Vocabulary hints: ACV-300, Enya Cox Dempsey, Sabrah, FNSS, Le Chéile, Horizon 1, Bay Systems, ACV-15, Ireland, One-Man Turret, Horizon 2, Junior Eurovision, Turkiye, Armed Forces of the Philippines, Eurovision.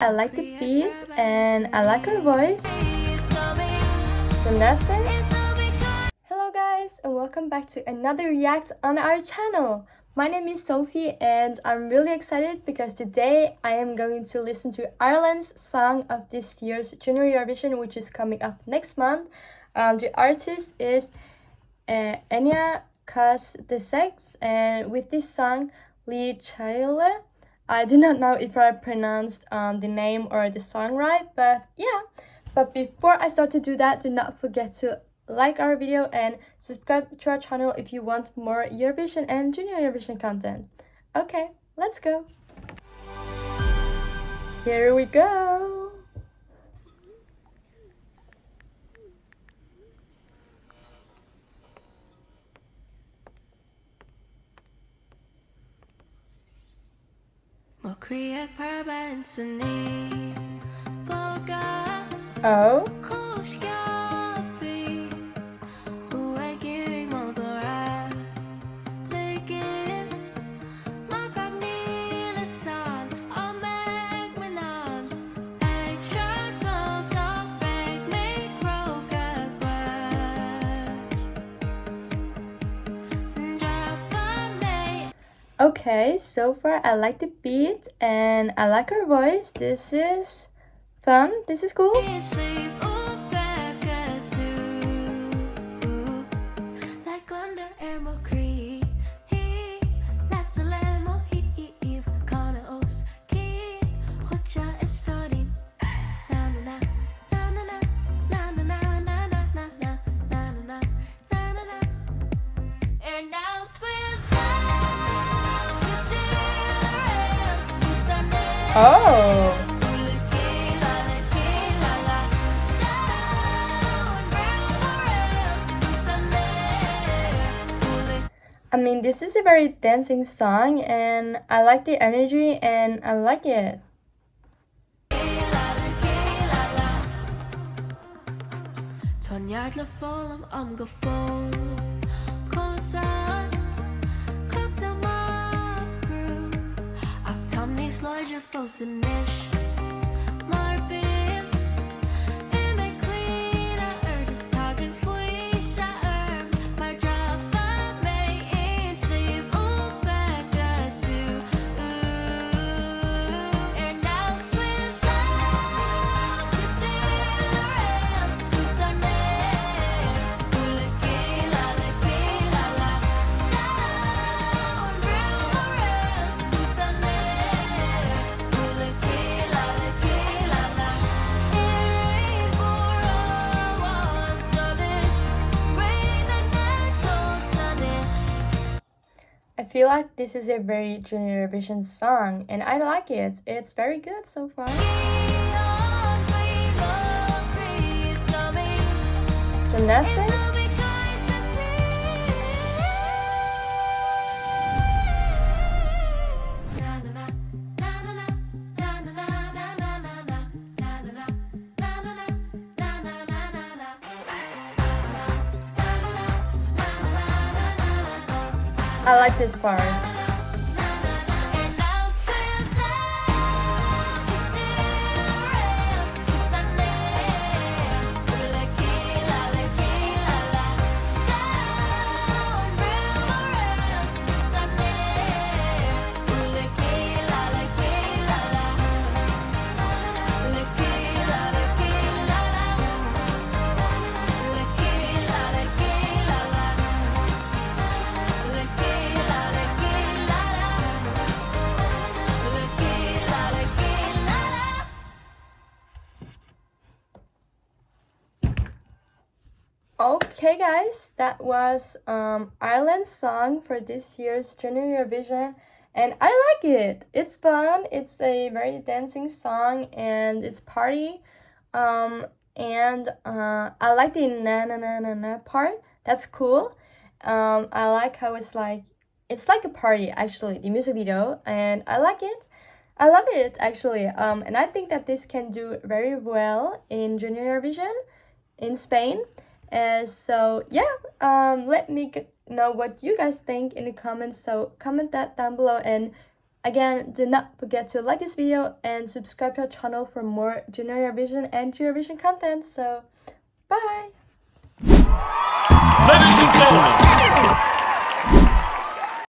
I like the beat and I like her voice. Hello guys and welcome back to another react on our channel. My name is Sophie and I'm really excited because today I am going to listen to Ireland's song of this year's Junior Eurovision, which is coming up next month. The artist is Enya Cox Dempsey, and with this song Le Chéile. I do not know if I pronounced the name or the song right, but yeah. But before I start to do that, do not forget to like our video and subscribe to our channel if you want more Eurovision and Junior Eurovision content. Okay, let's go. Here we go. Oh. Okay, so far I like the beat and I like her voice. This is fun, this is cool. Oh. I mean, this is a very dancing song and I like the energy and I like it. I feel like this is a very Junior Eurovision song and I like it. It's very good so far. Gymnastics. I like this part. Okay guys, that was Ireland's song for this year's Junior Eurovision and I like it. It's fun, it's a very dancing song and it's party. I like the na na na na na part, that's cool. I like how it's like a party actually, the music video, and I like it. I love it actually. And I think that this can do very well in Junior Eurovision in Spain. And so yeah, let me know what you guys think in the comments, so comment that down below and Again, do not forget to like this video and subscribe to our channel for more Junior Eurovision and Eurovision content. So, bye!